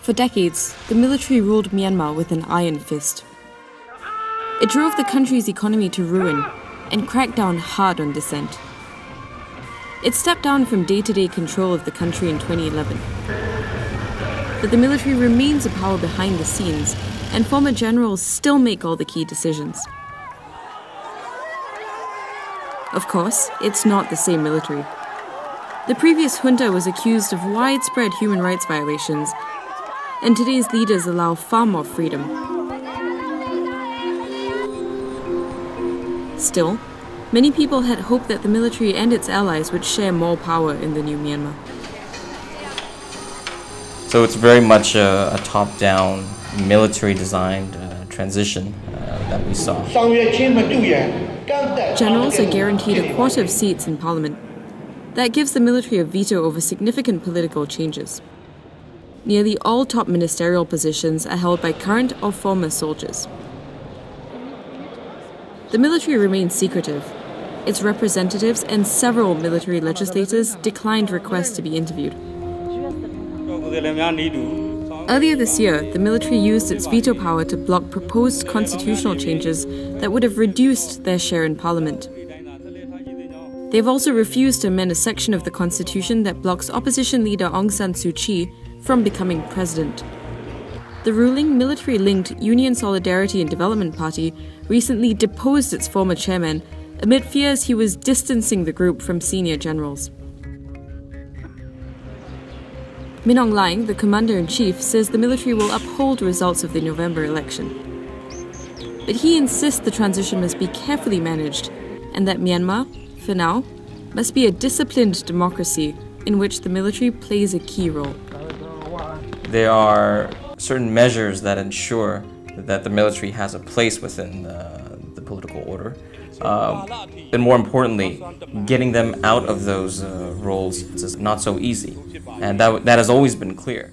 For decades, the military ruled Myanmar with an iron fist. It drove the country's economy to ruin and cracked down hard on dissent. It stepped down from day-to-day control of the country in 2011. But the military remains a power behind the scenes, and former generals still make all the key decisions. Of course, it's not the same military. The previous junta was accused of widespread human rights violations, and today's leaders allow far more freedom. Still, many people had hoped that the military and its allies would share more power in the new Myanmar. So it's very much a top-down, military-designed transition that we saw. Generals are guaranteed a quarter of seats in parliament. That gives the military a veto over significant political changes. Nearly all top ministerial positions are held by current or former soldiers. The military remains secretive. Its representatives and several military legislators declined requests to be interviewed. Earlier this year, the military used its veto power to block proposed constitutional changes that would have reduced their share in parliament. They've also refused to amend a section of the constitution that blocks opposition leader Aung San Suu Kyi from becoming president. The ruling military-linked Union Solidarity and Development Party recently deposed its former chairman amid fears he was distancing the group from senior generals. Min Aung Hlaing, the commander-in-chief, says the military will uphold results of the November election. But he insists the transition must be carefully managed and that Myanmar, for now, must be a disciplined democracy in which the military plays a key role. There are certain measures that ensure that the military has a place within the political order. And more importantly, getting them out of those roles is not so easy. And that has always been clear.